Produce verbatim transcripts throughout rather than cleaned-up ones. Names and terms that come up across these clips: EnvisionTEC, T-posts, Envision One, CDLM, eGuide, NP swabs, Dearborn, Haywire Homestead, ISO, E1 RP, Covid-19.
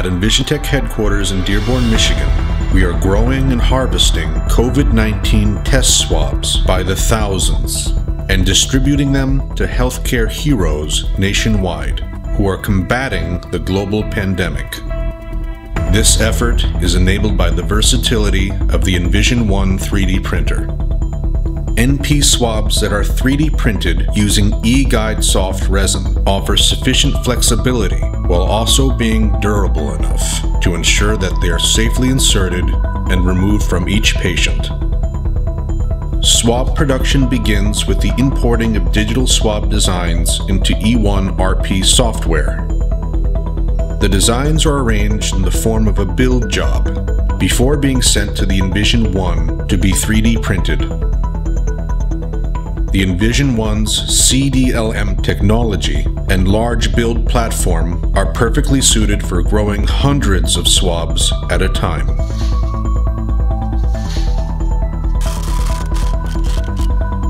At EnvisionTEC headquarters in Dearborn, Michigan, we are growing and harvesting COVID nineteen test swabs by the thousands and distributing them to healthcare heroes nationwide who are combating the global pandemic. This effort is enabled by the versatility of the Envision One three D printer. N P swabs that are three D printed using eGuide soft resin offer sufficient flexibility while also being durable enough to ensure that they are safely inserted and removed from each patient. Swab production begins with the importing of digital swab designs into E one R P software. The designs are arranged in the form of a build job before being sent to the Envision One to be three D printed. The Envision One's C D L M technology and large build platform are perfectly suited for growing hundreds of swabs at a time.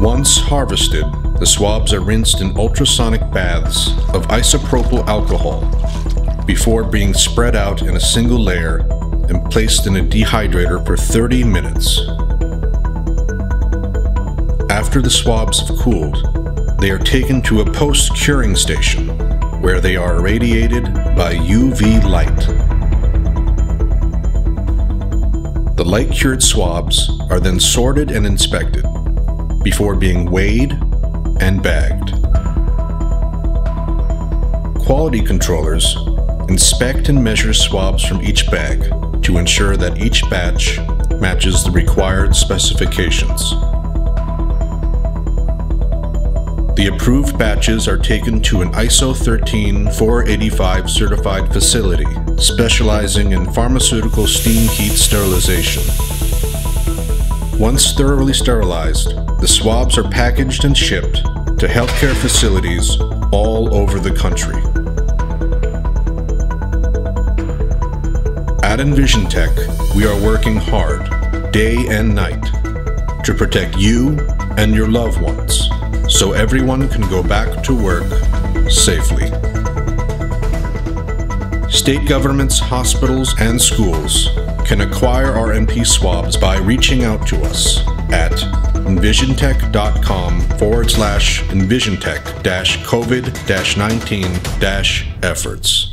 Once harvested, the swabs are rinsed in ultrasonic baths of isopropyl alcohol before being spread out in a single layer and placed in a dehydrator for thirty minutes. After the swabs have cooled, they are taken to a post-curing station where they are irradiated by U V light. The light-cured swabs are then sorted and inspected before being weighed and bagged. Quality controllers inspect and measure swabs from each bag to ensure that each batch matches the required specifications. The approved batches are taken to an I S O thirteen four eighty-five certified facility specializing in pharmaceutical steam heat sterilization. Once thoroughly sterilized, the swabs are packaged and shipped to healthcare facilities all over the country. At EnvisionTEC, we are working hard, day and night, to protect you and your loved ones, so everyone can go back to work safely. State governments, hospitals, and schools can acquire our N P swabs by reaching out to us at envisiontec.com forward slash envisiontec dash COVID dash nineteen dash efforts.